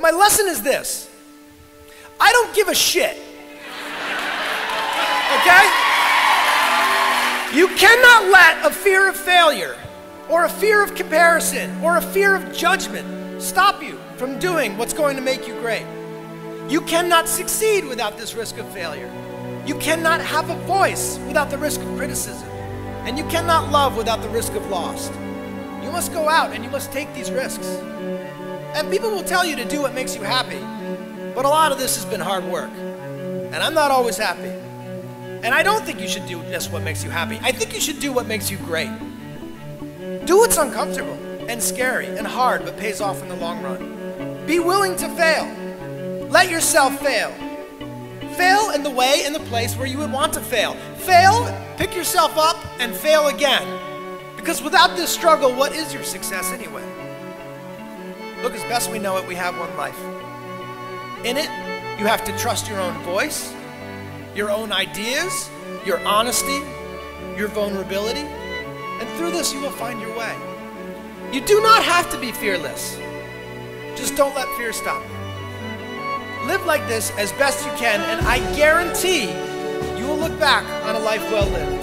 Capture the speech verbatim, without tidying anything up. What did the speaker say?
But my lesson is this. I don't give a shit. Okay? You cannot let a fear of failure or a fear of comparison or a fear of judgment stop you from doing what's going to make you great. You cannot succeed without this risk of failure. You cannot have a voice without the risk of criticism. And you cannot love without the risk of loss. You must go out and you must take these risks. And people will tell you to do what makes you happy, but a lot of this has been hard work. And I'm not always happy. And I don't think you should do just what makes you happy. I think you should do what makes you great. Do what's uncomfortable and scary and hard, but pays off in the long run. Be willing to fail. Let yourself fail. Fail in the way and the place where you would want to fail. Fail, pick yourself up, and fail again. Because without this struggle, what is your success anyway? Look, as best we know it, we have one life. In it, you have to trust your own voice, your own ideas, your honesty, your vulnerability, and through this you will find your way. You do not have to be fearless. Just don't let fear stop you. Live like this as best you can, and I guarantee you will look back on a life well lived.